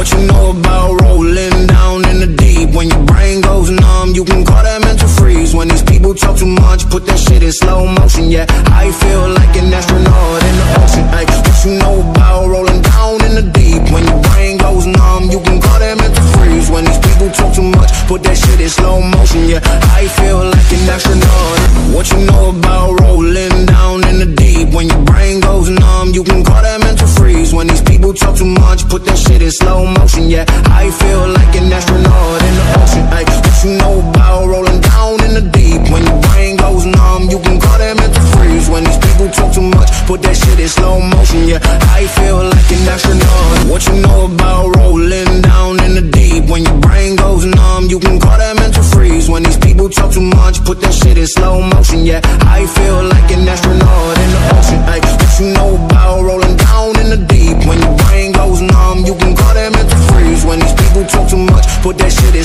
What you know about rolling down in the deep? When your brain goes numb, you can call that mental freeze. When these people talk too much, put that shit in slow motion. Yeah, I feel like an astronaut in the ocean. Ay, what you know about rolling down in the deep? When your brain goes numb, you can call that mental freeze. When these people talk too much, put that shit in slow motion. Yeah, I feel like an astronaut. What you know about rolling down in the deep? When your brain goes numb, you can call that mental freeze. When these people talk too much, put that shit in slow motion. Yeah, I feel like an astronaut in the ocean. Ay, what you know about rolling down in the deep? When your brain goes numb, you can call that mental freeze. When these people talk too much, put that shit in slow motion. Yeah, I feel like an astronaut. What you know about rolling down in the deep? When your brain goes numb, you can call that mental freeze. When these people talk too much, put that shit in slow motion. Yeah, I feel like an astronaut in the ocean. Ay, what you know about rolling down in the deep? When your brain goes numb, you can call that mental freeze. When these people talk too much, put that shit in